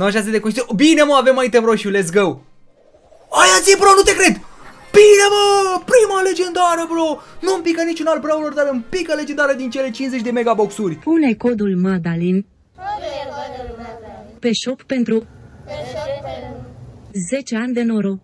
96 de coșturi. Bine, mă, avem item roșu, let's go. Aia ți-e, bro, nu te cred. Bine, mă, prima legendară, bro. Nu-mi pică niciun alt brawler, dar îmi pică legendară din cele 50 de megaboxuri. Pune codul Madalin pe shop pentru 10 ani de noroc.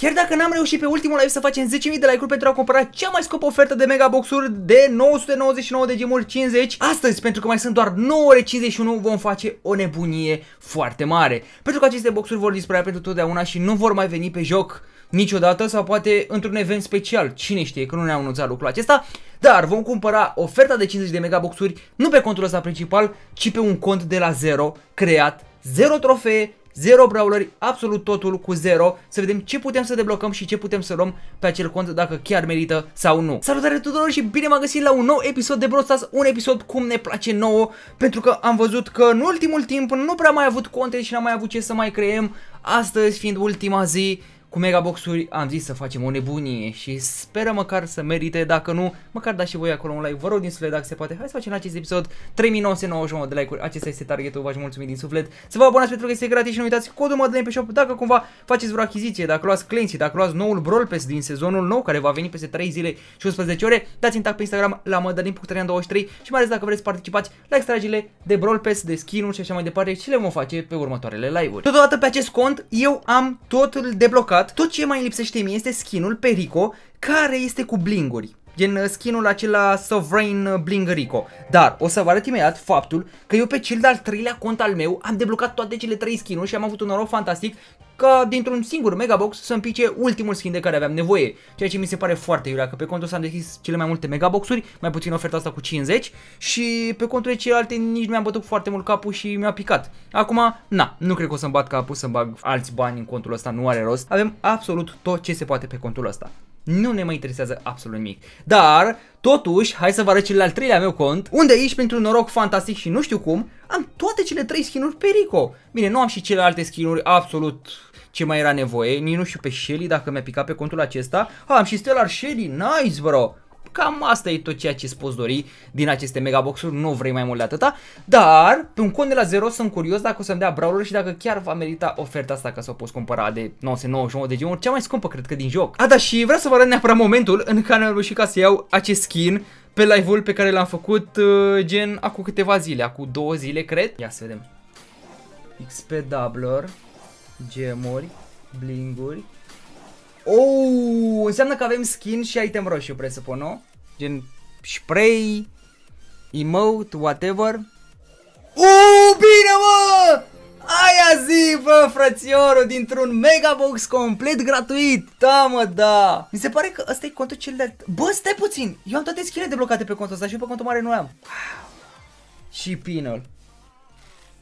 Chiar dacă n-am reușit pe ultimul live să facem 10.000 de like-uri pentru a cumpăra cea mai scopă ofertă de megaboxuri de 999 de gemuri 50, astăzi, pentru că mai sunt doar 9 ore 51, vom face o nebunie foarte mare. Pentru că aceste boxuri vor dispărea pentru totdeauna și nu vor mai veni pe joc niciodată, sau poate într-un event special, cine știe, că nu ne-au anunțat lucrul acesta. Dar vom cumpăra oferta de 50 de megaboxuri nu pe contul ăsta principal, ci pe un cont de la 0 creat, 0 trofee, 0 brawleri, absolut totul cu 0. Să vedem ce putem să deblocăm și ce putem să luăm pe acel cont, dacă chiar merită sau nu. Salutare tuturor și bine m-am găsit la un nou episod de Brawl Stars, un episod cum ne place nouă, pentru că am văzut că în ultimul timp nu prea mai avut conte și n-am mai avut ce să mai creăm. Astăzi, fiind ultima zi cu megaboxuri, am zis să facem o nebunie și speră măcar să merite. Dacă nu, măcar dați și voi acolo un like, vă rog din suflet dacă se poate. Hai să facem acest episod 3999 de like-uri, acesta este targetul, v-aș mulțumi din suflet. Să vă abonați pentru că este gratis și nu uitați codul Madalin pe shop dacă cumva faceți vreo achiziție, dacă luați clensi, dacă luați noul Brawl Pass din sezonul nou care va veni peste 3 zile și 11 ore. Dați-mi tag pe Instagram la madalin.adrian23 și mai ales dacă vreți să participați la extragile de Brawl Pass, de skin-uri și așa mai departe, și le vom face pe următoarele live-uri. Totodată pe acest cont eu am totul deblocat. Tot ce mai lipsește mie este skinul pe Rico, care este cu blinguri, gen skinul acela Sovereign Bling Rico. Dar o să vă arăt imediat faptul că eu pe cel de-al treilea cont al meu am deblocat toate cele 3 skinuri și am avut un noroc fantastic ca dintr-un singur megabox să-mi pice ultimul skin de care aveam nevoie, ceea ce mi se pare foarte iurea, că pe contul ăsta am deschis cele mai multe megaboxuri, mai puțin oferta asta cu 50, și pe conturile celelalte nici nu mi-am bătut foarte mult capul și mi-a picat. Acum, na, nu cred că o să-mi bat capul să-mi bag alți bani în contul ăsta, nu are rost. Avem absolut tot ce se poate pe contul ăsta. Nu ne mai interesează absolut nimic. Dar, totuși, hai să vă arăt cel al treilea meu cont, unde aici, pentru noroc fantastic și nu știu cum, am toate cele 3 skin-uri pe Rico. Bine, nu am și celelalte skin-uri, absolut ce mai era nevoie. Nici nu știu pe Shelly dacă mi-a picat pe contul acesta. A, am și Stellar Shelly, nice, bro! Cam asta e tot ceea ce-ți poți dori din aceste megaboxuri, nu vrei mai mult de atâta. Dar, pe un cont de la 0 sunt curios dacă o să-mi dea brawler și dacă chiar va merita oferta asta ca să o poți cumpăra de 999 de gemuri, cea mai scumpă cred că din joc. A, da, și vreau să vă arăt neapărat momentul în care am reușit ca să iau acest skin pe live-ul pe care l-am făcut gen acum câteva zile, acum 2 zile cred. Ia să vedem. XP doubler, gemuri, blinguri. Oh, înseamnă că avem skin și item roșu, presupun, nu? Gen spray, emote, whatever. Bine, mă! Aia zi, bă, frățiorul, dintr-un megabox complet gratuit. Da, mă, da. Mi se pare că ăsta e contul cel de... Bă, stai puțin, eu am toate skin-urile deblocate pe contul ăsta și eu pe contul mare nu am. Și pinul.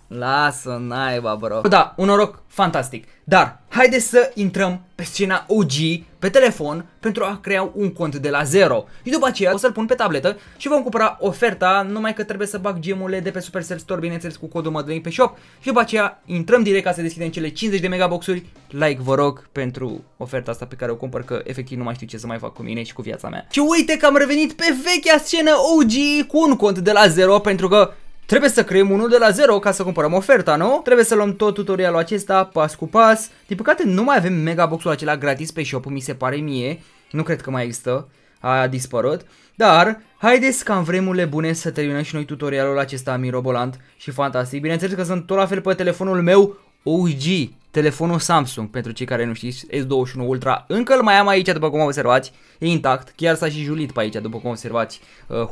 Lasă naiba, bro. Da, un noroc fantastic. Dar, haideți să intrăm pe scena OG, pe telefon, pentru a crea un cont de la 0. Și după aceea o să-l pun pe tabletă și vom cumpăra oferta, numai că trebuie să bag gemurile de pe Supercell Store, bineînțeles cu codul Madalin pe shop. Și după aceea intrăm direct ca să deschidem cele 50 de megaboxuri. Like, vă rog, pentru oferta asta pe care o cumpăr, că efectiv nu mai știu ce să mai fac cu mine și cu viața mea. Și uite că am revenit pe vechea scenă OG cu un cont de la 0, pentru că trebuie să creăm unul de la 0 ca să cumpărăm oferta, nu? Trebuie să luăm tot tutorialul acesta, pas cu pas. Din păcate nu mai avem megaboxul acela gratis pe shop, mi se pare mie. Nu cred că mai există, a dispărut. Dar, haideți ca în vremurile bune să terminăm și noi tutorialul acesta mirobolant și fantastic. Bineînțeles că sunt tot la fel pe telefonul meu OG, telefonul Samsung, pentru cei care nu știți, S21 Ultra. Încă îl mai am aici, după cum observați, e intact, chiar s-a și julit pe aici, după cum observați,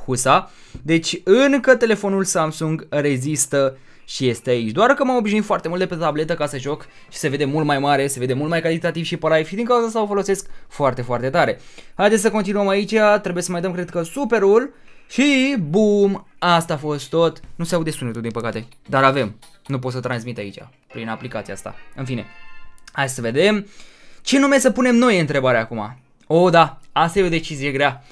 husa. Deci încă telefonul Samsung rezistă și este aici. Doar că m-am obișnuit foarte mult de pe tabletă ca să joc și se vede mult mai mare, se vede mult mai calitativ și pe live și din cauza asta o folosesc foarte, foarte tare. Haideți să continuăm aici, trebuie să mai dăm, cred că, superul și bum, asta a fost tot. Nu se aude sunetul, din păcate, dar avem. Nu pot să transmit aici, prin aplicația asta. În fine, hai să vedem ce nume să punem noi, întrebarea acum. O, da, asta e o decizie grea.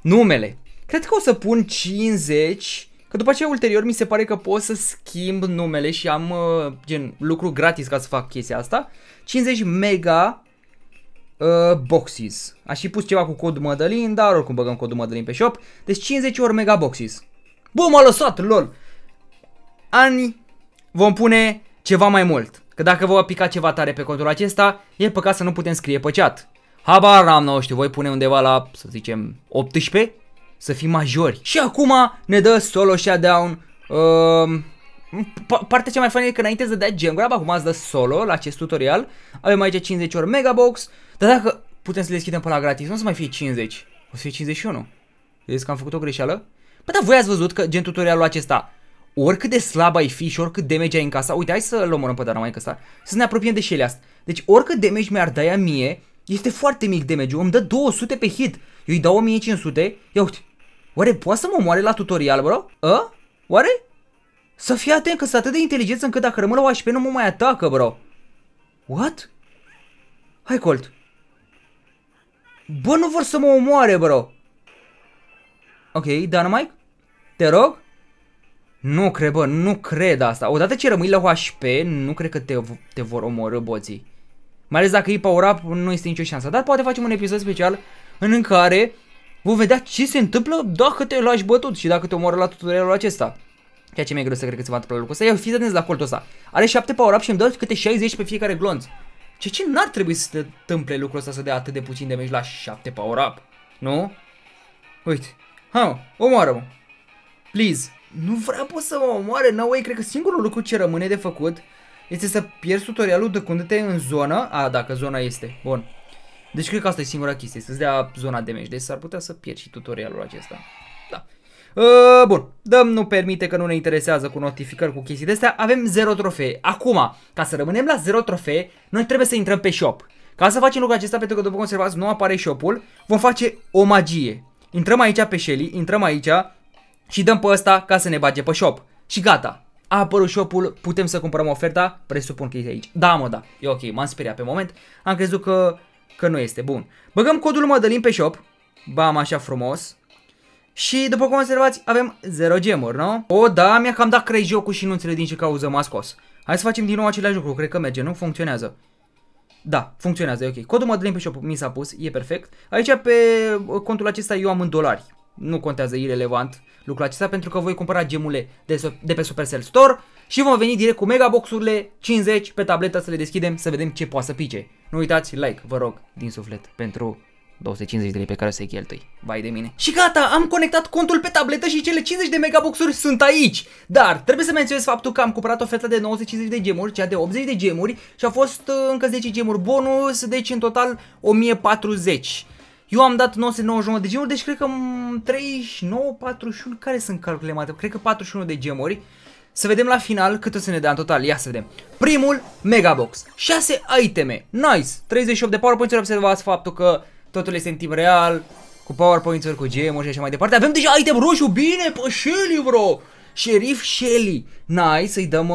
Numele. Cred că o să pun 50, că după aceea ulterior mi se pare că pot să schimb numele și am gen lucru gratis ca să fac chestia asta. 50 mega boxes. Aș fi pus ceva cu cod Madalin, dar oricum băgăm codul Madalin pe shop. Deci 50 ori mega boxes. Bum, m-a lăsat, lol. Ani vom pune ceva mai mult. Că dacă vă pica ceva tare pe contul acesta, e păcat să nu putem scrie pe chat. Habar am, nu știu, voi pune undeva la, să zicem, 18? Să fim majori. Și acum ne dă solo shutdown. Partea cea mai faină e că înainte să dea gem grab, acum îți dă solo la acest tutorial. Avem aici 50 ori megabox. Dar dacă putem să le deschidem până la gratis, nu o să mai fie 50. O să fie 51. Vedeți că am făcut o greșeală? Păi da, voi ați văzut că gen tutorialul acesta, oricât de slab ai fi și oricât damage ai în casa, uite, hai să-l omorăm pe Dana mai ăsta, să ne apropiem de Shelly asta. Deci oricât damage mi-ar da ea mie, este foarte mic damage-ul, îmi dă 200 pe hit. Eu îi dau 1500, ia uite, oare poate să mă omoare la tutorial, bro? A? Oare? Să fii atent că sunt atât de inteligență încât dacă rămân la HP nu mă mai atacă, bro. What? Hai, Colt. Bă, nu vor să mă omoare, bro. Ok, Dynamite? Te rog? Nu cred, bă, nu cred asta. Odată ce rămâi la HP, nu cred că te vor omorâ boții. Mai ales dacă e power up, nu este nicio șansă. Dar poate facem un episod special în care vom vedea ce se întâmplă dacă te lași bătut și dacă te omoră la tutorialul acesta. Ceea ce mi-e greu să cred că se va întâmpla lucrul ăsta. Ia, fiți atenți la Coltul ăsta. Are 7 power up și îmi dă câte 60 pe fiecare glonț. Ceea ce n-ar trebui să se întâmple lucrul ăsta, să dea atât de puțin de damage la 7 power up. Nu? Uite. Ha, omoară-mă. Please. Nu vrea poți să mă omoare, no way. Cred că singurul lucru ce rămâne de făcut este să pierzi tutorialul ducându-te în zonă. A, dacă zona este. Bun. Deci cred că asta e singura chestie, să-ți dea zona de meci. Deci s-ar putea să pierzi și tutorialul acesta. Da. Bun. Dăm nu permite, că nu ne interesează, cu notificări, cu chestii de-astea. Avem 0 trofee. Acum, ca să rămânem la 0 trofee, noi trebuie să intrăm pe shop. Ca să facem lucrul acesta, pentru că după cum observați nu apare shop-ul, vom face o magie. Intrăm aici pe Shelly, intrăm aici și dăm pe ăsta ca să ne bage pe shop. Și gata. A apărut shop-ul, putem să cumpărăm oferta, presupun că e aici. Da, mă, da, e ok, m-am speriat pe moment, am crezut că nu este. Bun. Băgăm codul Madalin pe shop, bam, așa frumos. Și după cum observați, avem 0 gemuri, nu? O, da, mi-a cam dat crei jocul și nu înțeleg din ce cauză m-a scos. Hai să facem din nou același lucru, cred că merge, nu? Funcționează. Da, funcționează, e ok. Codul Madalin pe shop mi s-a pus, e perfect. Aici pe contul acesta eu am în dolari. Nu contează, irelevant lucrul acesta, pentru că voi cumpăra gemurile de pe Supercell Store și vom veni direct cu megaboxurile 50 pe tabletă să le deschidem, să vedem ce poate să pice. Nu uitați, like, vă rog, din suflet, pentru 250 de lei pe care o să-i cheltui. Vai de mine. Și gata, am conectat contul pe tabletă și cele 50 de megaboxuri sunt aici. Dar trebuie să menționez faptul că am cumpărat oferta de 950 de gemuri, cea de 80 de gemuri și a fost încă 10 gemuri bonus, deci în total 1040. Eu am dat 999 de gemuri, deci cred că 39, 41, care sunt calculele mate? Cred că 41 de gemuri. Să vedem la final cât o să ne dea în total, ia să vedem. Primul megabox, 6 iteme, nice, 38 de powerpoint-uri, observați faptul că totul este în timp real, cu powerpoint-uri, cu gemuri și așa mai departe. Avem deja item roșu, bine, pe Shelly, bro! Sheriff Shelly, nice, să-i dăm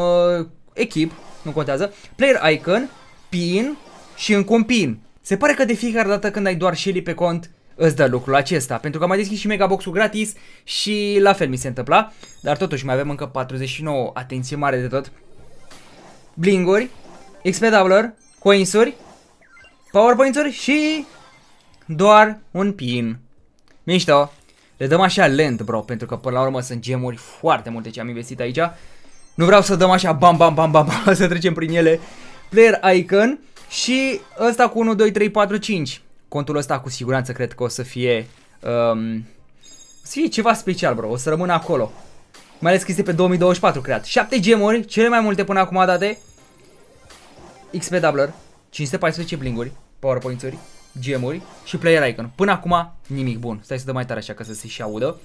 echip, nu contează, player icon, pin și încă un pin. Se pare că de fiecare dată când ai doar Shelly pe cont, îți dă lucrul acesta, pentru că am mai deschis și megabox-ul gratis și la fel mi se întâmpla, dar totuși mai avem încă 49, atenție mare de tot. Blinguri, XP Doubler, coinsuri, powerpoint-uri și doar un pin. Mișto, le dăm așa lent, bro, pentru că până la urmă sunt gemuri foarte multe ce am investit aici. Nu vreau să dăm așa bam bam bam bam, bam să trecem prin ele. Player icon și ăsta cu 1, 2, 3, 4, 5. Contul ăsta cu siguranță cred că o să fie ceva special, bro, o să rămână acolo. Mai ales că este pe 2024 creat. 7 gemuri, cele mai multe până acum date. XP Doubler, 514 blinguri, powerpoint-uri, gemuri și player icon. Până acum nimic bun. Stai să dăm mai tare așa ca să se și audă.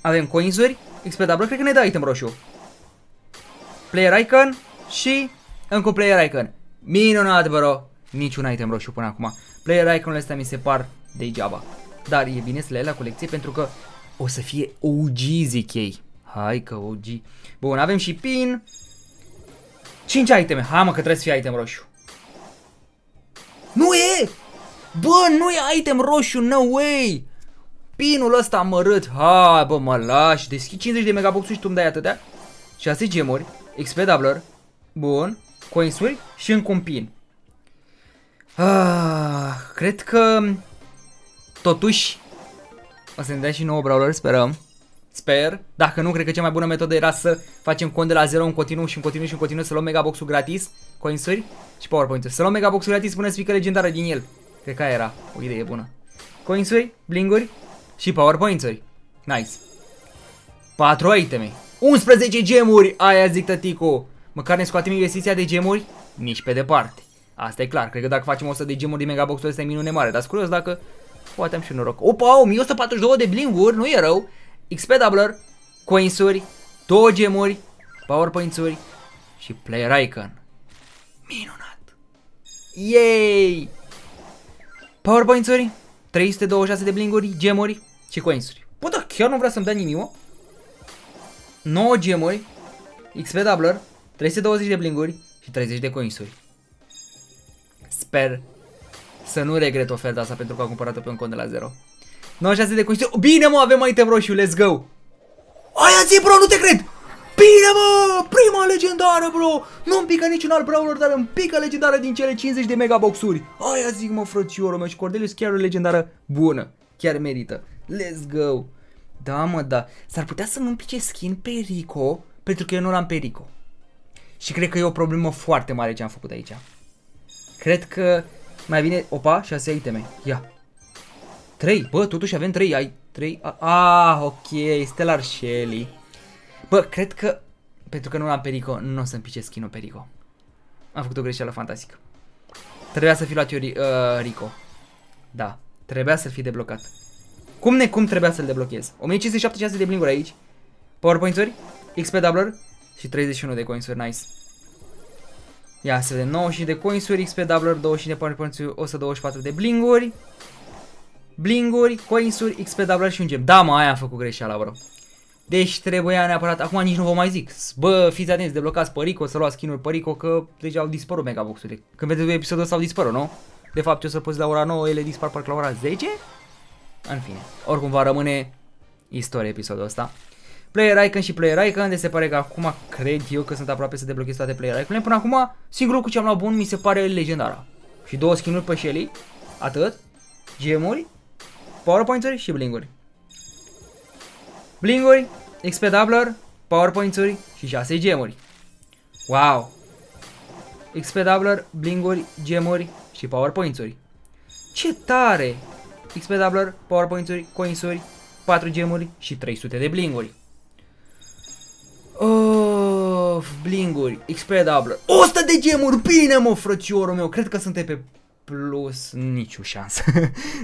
Avem coinsuri, XP Doubler, cred că ne dă item roșu. Player icon și încă un player icon. Minunat, bro. Niciun item roșu până acum. Player icon-urile astea mi se par degeaba. Dar e bine să le ai la colecție pentru că o să fie OG, zic ei. Hai că OG. Bun, avem și pin. 5 iteme. Hai, mă, că trebuie să fie item roșu. Nu e! Bă, nu e item roșu, no way! Pinul ăsta amărât. Hai, bă, mă lași. Deschid 50 de megabox-uri și tu îmi dai atâtea. 6 gemuri. XP Doubler. Bun. Coinsuri și încă un pin. Cred că totuși o să ne dea și nouă brawler, sperăm. Sper. Dacă nu, cred că cea mai bună metodă era să facem cont de la 0 în continuu și în continuu și în continuu, să luăm megabox-ul gratis, coinsuri și powerpoint-uri. Să luăm megabox-ul gratis până spică legendară din el. Cred că aia era o idee bună. Coinsuri, blinguri și powerpoint-uri. Nice. 4 iteme. 11 gemuri. Aia zic, tăticu. Măcar ne scoatem investiția de gemuri? Nici pe departe. Asta e clar. Cred că dacă facem 100 de gemuri din megabox-ul ăsta e minune mare. Dar-s curios dacă poate am și noroc. Opa, 1142 de blinguri. Nu e rău. XP doubler, coinsuri, 2 gemuri, powerpoint-uri și player icon. Minunat. Yay! Powerpoint-uri, 326 de blinguri, gemuri și coinsuri. Bă, da, chiar nu vrea să-mi dea nimic. 9 gemuri, XP doubler, 320 de blinguri și 30 de coinsuri. Sper să nu regret oferta asta pentru că am cumpărat-o pe un cont de la 0. 96 de coinsuri. Bine, mă, avem item roșu, let's go. Aia ți-e, bro, nu te cred. Bine, mă, prima legendară, bro. Nu-mi pică niciun alt brawler, dar îmi pică legendară din cele 50 de megaboxuri. Aia zic, mă, frățiorul meu, și Cordelius chiar o legendară bună. Chiar merită. Let's go. Da, mă, da. S-ar putea să nu-mi pice skin pe Rico, pentru că eu nu l-am pe Rico. Și cred că e o problemă foarte mare ce am făcut aici. Cred că mai bine, opa, 6 iteme. Ia. 3, bă, totuși avem 3, ai 3, ah, ok, Stellar Shelly. Bă, cred că, pentru că nu l-am Perico, nu o să-mi pice skin-ul Perico. Am făcut o greșeală fantastică. Trebuia să fi luat eu Rico. Da, trebuia să fi deblocat. Cum necum trebuia să-l deblochez. 1576 de blinguri aici, powerpoint-uri, XP doubler și 31 de coinsuri, nice. Ia să vedem, 90 de coinsuri, XP doubler, 20 de powerpoint-uri, 124 de blinguri. Blinguri, coinsuri, XP doubler și un gem. Da, mă, aia am făcut greșeala, bro. Deci trebuia neapărat, acum nici nu vă mai zic. Bă, fiți atenți, deblocați pe Rico, să luați skin-ul pe Rico, că deja au dispărut megabox-urile. Când vedeți episodul ăsta au dispărut, nu? De fapt, eu să-l pus la ora 9, ele dispar parcă la ora 10? În fine, oricum va rămâne istorie episodul ăsta. Player icon și player icon, de se pare că acum cred eu că sunt aproape să deblochez toate player icon-urile. Până acum, singurul cu ce am luat bun mi se pare legendara. Și 2 skin-uri pe Shelly, atât, gemuri, powerpoint-uri și blinguri. Blinguri, XP doubler, powerpoint-uri și 6 gemuri. Wow! XP doubler, blinguri, gemuri și powerpoint-uri. Ce tare! XP doubler, powerpoint-uri, coinsuri, 4 gemuri și 300 de blinguri. Of, blinguri, XP doubler, 100 de gemuri! Bine, mă, frățiorul meu, cred că suntem pe plus, nicio șansă.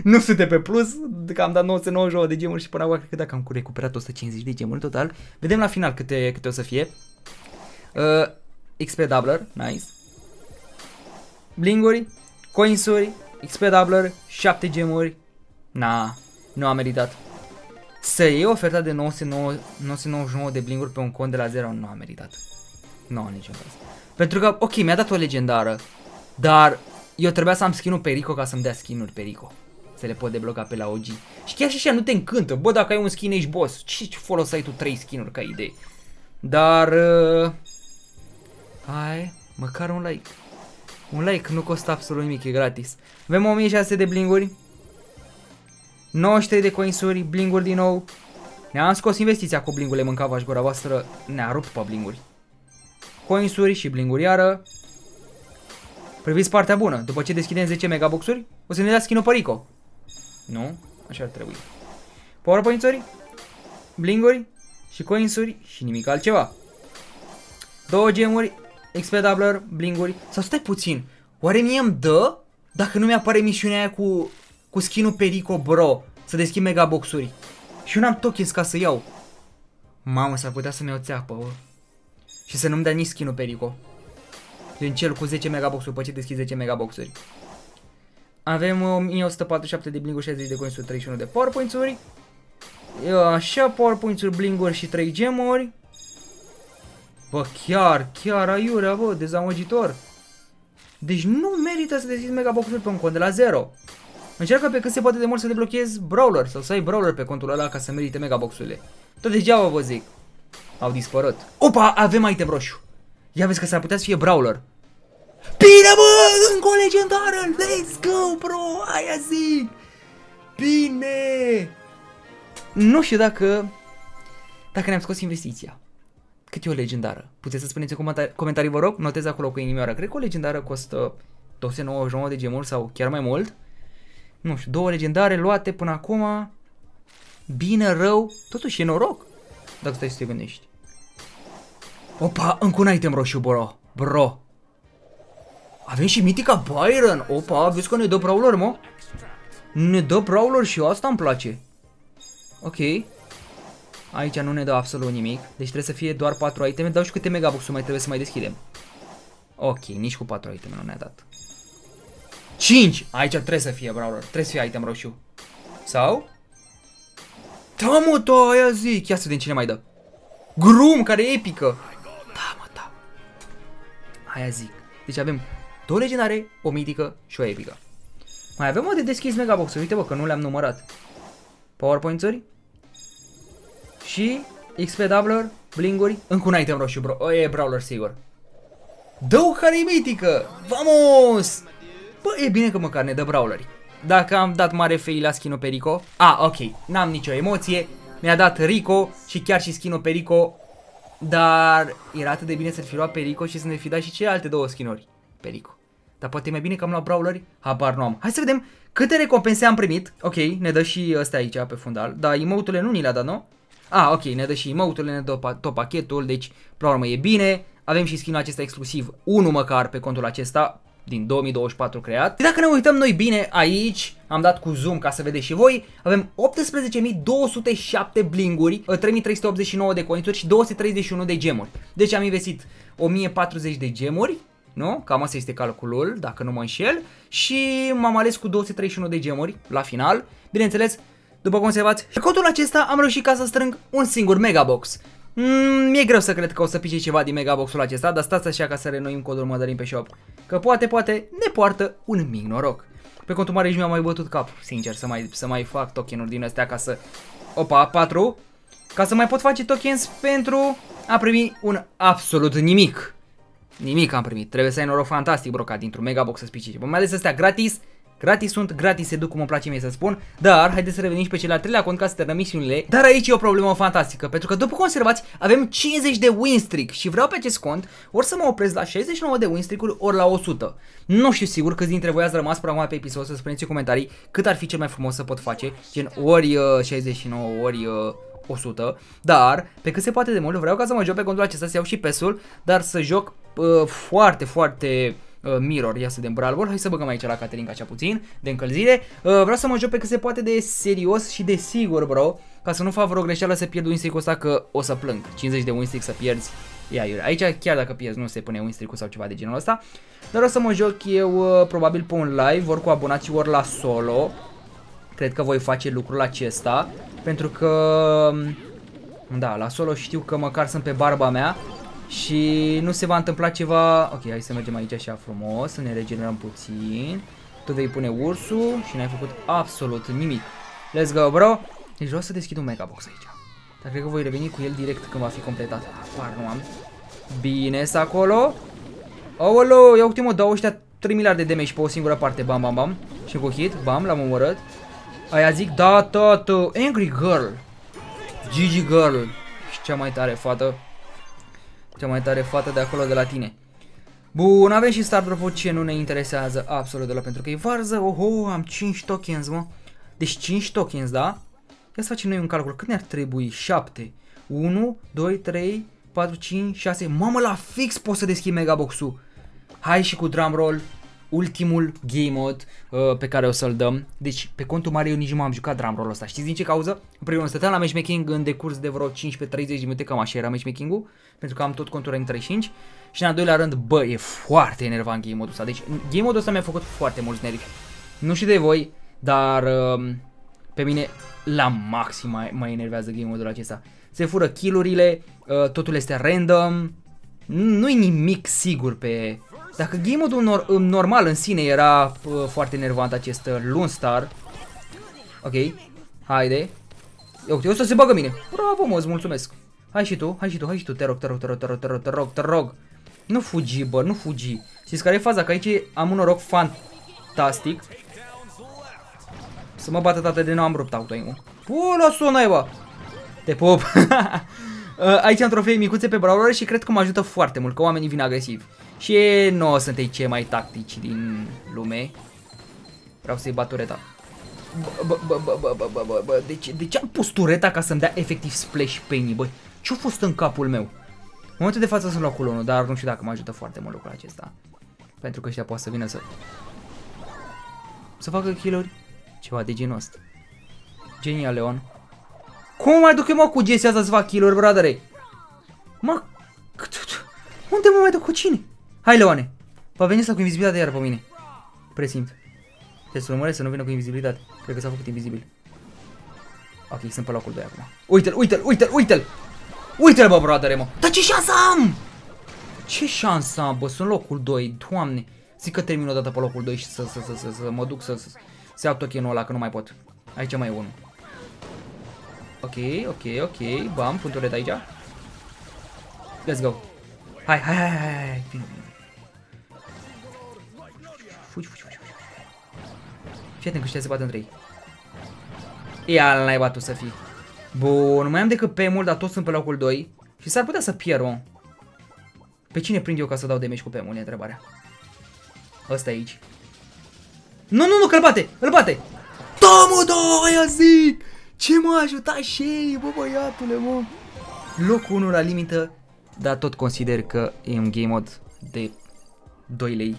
Nu suntem pe plus, că am dat 999 de gemuri și până acum cred că dacă am recuperat 150 de gemuri total. Vedem la final câte o să fie. XP doubler, nice. Blinguri, coinsuri, XP doubler, 7 gemuri. Na, nu a meritat. Să iei oferta de 999 de blinguri pe un cont de la 0, nu a meritat. Nu, niciun caz. Pentru că, ok, mi-a dat o legendară, dar eu trebuia să am skin-ul Perico ca să-mi dea skin-uri Perico. Să le pot debloca pe la OG. Și chiar și așa nu te încântă. Bă, dacă ai un skin, ești boss. Ce folos ai tu 3 skin-uri ca idee? Dar hai, măcar un like. Un like nu costă absolut nimic, e gratis. Avem 1600 de blinguri, 93 de coinsuri, blinguri din nou. Ne-am scos investiția cu blingule, mâncava-și gura voastră. Ne-a rupt pe blinguri. Coinsuri și blinguri iară. Priviți partea bună, după ce deschidem 10 megaboxuri, o să ne dea skin-ul pe Rico. Nu? Așa ar trebui. Powerpoint-uri, blinguri și coinsuri și nimic altceva. 2 gemuri, XP doubler, blinguri. Sau stai puțin, oare mie îmi dă dacă nu mi-apare misiunea aia cu skin-ul pe Rico, bro, să deschid megaboxuri? Și eu n-am tokens ca să iau. Mamă, s-ar putea să-mi iau țeapă, bă. Și să nu-mi dea nici skin-ul pe Rico. Din cel cu 10 megaboxuri, pe ce deschid 10 megaboxuri. Avem 1147 de blinguri, 60 de coinsuri, 31 de powerpoint-uri. Așa, powerpoint-uri, blinguri și 3 gemuri. Bă, chiar aiurea, bă, dezamăgitor. Deci nu merită să deschid megaboxuri pe un cont de la 0. Încearcă pe cât se poate de mult să deblochezi brawler sau să ai brawler pe contul ăla ca să merite megaboxurile. Tot degeaba vă zic. Au dispărut. Opa, avem item roșu. Ia vezi că s-ar putea să fie brawler. Bine, bă, încă o legendară. Let's go, bro, aia zic. Bine. Nu știu dacă dacă ne-am scos investiția. Cât e o legendară? Puteți să spuneți în comentarii, vă rog, notez acolo cu inimioara. Cred că o legendară costă 299 de gemuri sau chiar mai mult. Nu știu, două legendare luate până acum. Bine, rău, totuși e noroc, dacă stai să te gândești. Opa, încă un item roșu, bro. Bro. Avem și mitica Byron. Opa, vezi că ne dă brawler, mă? Ne dă brawler și asta îmi place. Ok. Aici nu ne dă absolut nimic. Deci trebuie să fie doar 4 iteme. Dau și câte megabox-uri mai trebuie să mai deschidem. Ok, nici cu 4 iteme nu ne-a dat. 5! Aici trebuie să fie brawler. Trebuie să fie item roșu. Sau? Da, mă, da, aia zic. Ia să vedem cine mai dă. Grum, care e epică. Da, mă, da. Aia zic. Deci avem două legendare, o mitică și o epică. Mai avem o de deschis megabox-uri. Uite, bă, că nu le-am numărat. Powerpoint-uri. Și XP doubler, blinguri, încă un item roșu, bro. E brawler, sigur. Dă-o care e mitică! Vamos! Bă, e bine că măcar ne dă brawleri. Dacă am dat mare fail la skin-ul pe Rico... Ah, ok, n-am nicio emoție. Mi-a dat Rico și chiar și skin-ul pe Rico. Dar era atât de bine să-l fi luat pe Rico și să ne fi dat și celelalte două skin-uri pe Rico. Dar poate e mai bine că am luat brawleri? Habar nu am. Hai să vedem câte recompense am primit. Ok, ne dă și ăsta aici pe fundal. Dar emote-urile nu ni le-a dat, nu? Ah, ok, ne dă și emote-urile, ne dă tot pachetul, deci, până la urmă, e bine. Avem și skin-ul acesta exclusiv, unul măcar pe contul acesta, din 2024 creat. Și dacă ne uităm noi bine aici, am dat cu zoom ca să vedeți și voi, avem 18.207 blinguri, 3.389 de coinuri și 231 de gemuri. Deci am investit 1.040 de gemuri, nu? Cam asta este calculul, dacă nu mă înșel, și m-am ales cu 231 de gemuri la final, bineînțeles. După cum observați, pe contul acesta am reușit ca să strâng un singur megabox. Mi-e greu să cred că o să pice ceva din megaboxul acesta, dar stați așa ca să renoim codul Madalin pe shop. Că poate, ne poartă un mic noroc. Pe contul mare nici mi-am mai bătut cap, sincer, să mai fac tokenuri din astea ca să... Opa, 4. Ca să mai pot face tokens pentru a primi un absolut nimic. Nimic am primit. Trebuie să ai noroc fantastic, bro, ca dintr-un megabox să-ți pice ceva. Mai ales astea gratis. Gratis sunt, gratis se duc, cum îmi place mie să spun, dar haideți să revenim și pe cel al treilea cont ca să terminăm misiunile. Dar aici e o problemă fantastică, pentru că după cum observați, avem 50 de win streak și vreau pe acest cont ori să mă opresc la 69 de win streak-uri, ori la 100. Nu știu sigur câți dintre voi ați rămas până acum pe episod, să spuneți în comentarii cât ar fi cel mai frumos să pot face, gen ori 69, ori 100, dar pe cât se poate de mult vreau ca să mă joc pe contul acesta, să iau și PES-ul, dar să joc foarte Mirror, ia să vedem Brawl Ball. Hai să băgăm aici la Caterinca cea puțin de încălzire. Vreau să mă joc pe cât se poate de serios și de sigur, bro, ca să nu fac vreo greșeală să pierd winstreak-ul ăsta, că o să plâng. 50 de winstreak să pierzi, ia iure. Aici chiar dacă pierzi nu se pune winstreak-ul sau ceva de genul ăsta. Dar o să mă joc eu probabil pe un live, ori cu abonații, ori la solo. Cred că voi face lucrul acesta, pentru că da, la solo știu că măcar sunt pe barba mea și nu se va întâmpla ceva. Ok, hai să mergem aici așa frumos, să ne regenerăm puțin. Tu vei pune ursul și n-ai făcut absolut nimic. Let's go, bro. Deci vreau să deschid un megabox aici, dar cred că voi reveni cu el direct când va fi completat. Apar nu am. Bine, s acolo. Aoleu, ia uite, mă, dau ăștia 3 miliarde de damage pe o singură parte. Bam, bam, bam. Și cu hit, bam, l-am omorât. Aia zic, da, tată. Angry girl, Gigi girl. Și cea mai tare fată, cea mai tare fată de acolo de la tine. Bun, avem și Star Drop-ul, ce nu ne interesează absolut deloc, pentru că e varză. Oho, am 5 tokens, mă. Deci 5 tokens, da? Ia să facem noi un calcul. Cât ne-ar trebui? 7. 1, 2, 3, 4, 5, 6. Mamă, la fix pot să deschid megabox-ul. Hai și cu drumroll, ultimul game mode pe care o să-l dăm. Deci pe contul mare eu nici nu m-am jucat drumroll-ul ăsta. Știți din ce cauză? În primul rând stăteam la matchmaking în decurs de vreo 15-30 minute, cam așa era matchmaking-ul, pentru că am tot contul rank 35. Și în al doilea rând, bă, e foarte enervant game mode-ul ăsta. Deci game mode-ul ăsta mi-a făcut foarte mulți nervi. Nu știu de voi, dar pe mine la maxim mă enervează game mode-ul acesta. Se fură kill-urile, totul este random, nu-i nimic sigur pe... Dacă game mode-ul normal în sine era foarte enervant, acest Lone Star. Ok, haide. Uite, ăsta se bagă mine. Bravo, mă, îți mulțumesc. Hai și tu, hai și tu, hai și tu, te rog, te rog, te rog, te rog, te rog, te rog, te rog. Nu fugi, bă, nu fugi. Știți care e faza? Că aici am un noroc fantastic. Să mă bată, tată, de nu am rupt auto-aim-ul. Pula, sună, naiba. Te pup. Aici am trofee micuțe pe brawler și cred că mă ajută foarte mult, că oamenii vin agresivi. Și nouă suntem cei mai tactici din lume. Vreau să-i bat tureta. De ce am pus tureta ca să-mi dea efectiv splash Penny, bă? Ce-a fost în capul meu? În momentul de față sunt la culonul, dar nu știu dacă mă ajută foarte mult lucrul acesta. Pentru că ăștia poate să vină să facă kill-uri. Ceva de genul ăsta. Genial, Leon. Cum mai duc eu, mă, cu Jessie asta să fac kill-uri, bradere? Mă, unde mă mai duc, cu cine? Hai, Leone. Va veni asta cu invizibilitate iar pe mine. Presimt. Te să urmăresc să nu vină cu invizibilitate. Cred că s-a făcut invizibil. Ok, sunt pe locul 2 acum. Uite-l, uite-l, uite-l, uite-l! Uite-l, bă, bradere, mă! Dar ce șansă am! Ce șansă am, bă, sunt locul 2, doamne! Zic că termin o dată pe locul 2 și să mă duc să iau tokenul ăla, că nu mai pot. Aici mai e unul. Ok, ok, ok, bam, pun tureta aici. Let's go. Hai, hai, hai, hai, hai, vino, vino. Fugi, fugi, fugi, fugi. Fii atent că știa se bată între ei. Ia, n-ai bătut să fii. Bun, mai am decât pe mult, dar toți sunt pe locul 2. Și s-ar putea să pierd, mă. Pe cine prind eu ca să dau damage cu PM-ul, e întrebarea. Ăsta aici. Nu, nu, nu, că-l bate, îl bate! Tomul 2, aia zic! Ce m-a ajutat Shelly, bă, băiatule, mă! Locul 1 la limită, dar tot consider că e un game mod de 2 lei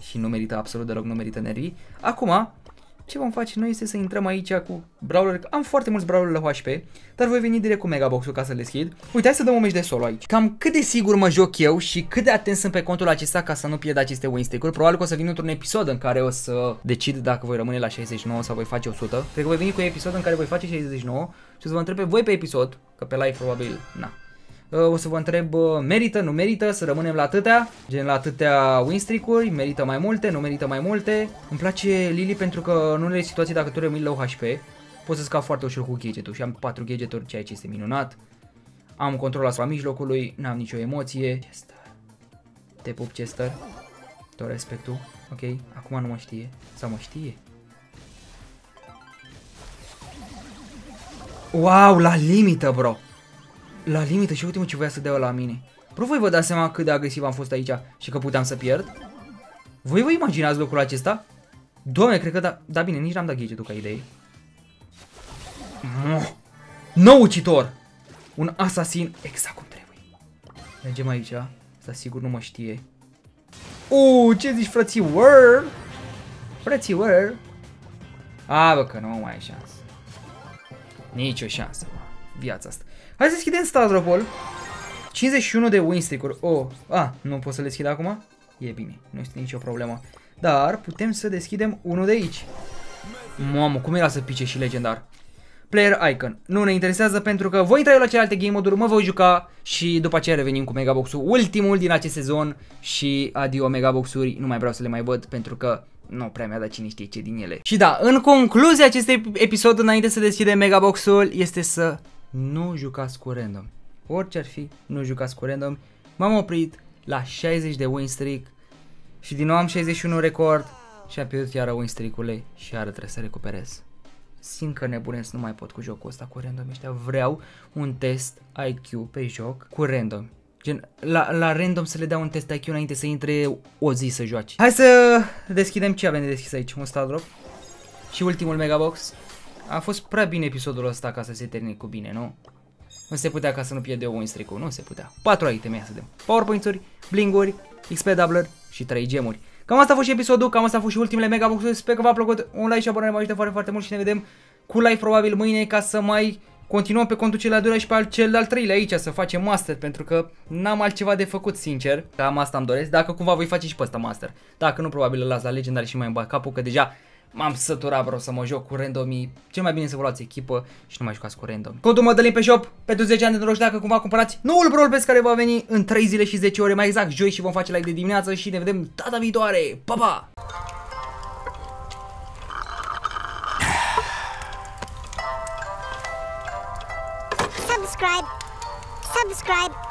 și nu merită absolut deloc, nu merită nervii. Acum, ce vom face noi este să intrăm aici cu brawler. Am foarte mulți brawler la HP, dar voi veni direct cu megabox-ul ca să le deschid. Uite, hai să dăm un meci de solo aici. Cam cât de sigur mă joc eu și cât de atent sunt pe contul acesta ca să nu pierd aceste win streak-uri. Probabil că o să vin într-un episod în care o să decid dacă voi rămâne la 69 sau voi face 100. Cred că voi veni cu un episod în care voi face 69 și o să vă întreb pe voi pe episod, că pe live probabil na. O să vă întreb, merită, nu merită să rămânem la atâtea, gen la atâtea win streak-uri, merită mai multe, nu merită mai multe. Îmi place Lily pentru că în unele situații, dacă tu rămâi low HP, poți să scapi foarte ușor cu gadget-ul și am 4 gadget-uri, ceea ce este minunat. Am control asupra mijlocului, n-am nicio emoție. Chester. Te pup, Chester. Tot respectul. Ok, acum nu mă știe. Sau mă știe? Wow, la limită, bro! La limită și uite-mă ce voia să dea la mine. Bro, voi vă dați seama cât de agresiv am fost aici și că puteam să pierd? Voi vă imaginați lucrul acesta? Doamne, cred că da, da bine, nici n-am dat gadget-ul ca idee. Nou ucitor! Un asasin exact cum trebuie. Mergem aici, asta sigur nu mă știe. Ce zici, frățior? Frățior? Bă, că nu mai ai șansă. Nici o șansă, bă. Viața asta. Hai să deschidem Stazropol. 51 de win streak-uri. Nu pot să le deschid acum? E bine, nu este nicio problemă. Dar putem să deschidem unul de aici. Mamă, cum era să pice și legendar. Player Icon. Nu ne interesează pentru că voi intra eu la celelalte game mode-uri, mă voi juca și după aceea revenim cu megabox-ul, ultimul din acest sezon. Și adio megabox-uri, nu mai vreau să le mai văd pentru că nu prea mi-a dat cine știe ce din ele. Și da, în concluzie acestui episod, înainte să deschidem megabox-ul, este să nu jucați cu random. Orice ar fi, nu jucați cu random. M-am oprit la 60 de win streak și din nou am 61 record și am pierdut iară win streak-ule și iară trebuie să recuperez. Simt că nebunesc, nu mai pot cu jocul ăsta cu random ăștia. Vreau un test IQ pe joc cu random. Gen, la random să le dea un test IQ înainte să intre o zi să joace. Hai să deschidem ce avem de deschis aici. Un star drop și ultimul megabox. A fost prea bine episodul ăsta ca să se termine cu bine, nu? Nu se putea ca să nu pierd eu un streak-ul, nu se putea. 4 iteme să dăm. Powerpoint-uri, bling-uri, XP doubler și 3 gemuri. Cam asta a fost și episodul, cam asta a fost și ultimele megabox-uri. Sper că v-a plăcut. Un like și abonare mă ajută foarte, foarte mult și ne vedem cu live probabil mâine ca să mai continuăm pe contul cel de-al doilea și pe cel de-al treilea aici să facem master, pentru că n-am altceva de făcut, sincer. Cam asta îmi doresc, dacă cumva voi face și pe ăsta master. Dacă nu, probabil îl las la legendar și mai îmi bag capul, că deja m-am săturat, vreau să mă joc cu randomii. Cel mai bine să vă luați echipă și nu mai jucați cu randomi. Codul Madalin pe shop pentru 10 ani de noroc, dacă cumva cumpărați noul Brawl Pass care va veni în 3 zile și 10 ore, mai exact joi, și vom face live de dimineață și ne vedem data viitoare. Pa, pa! Subscribe.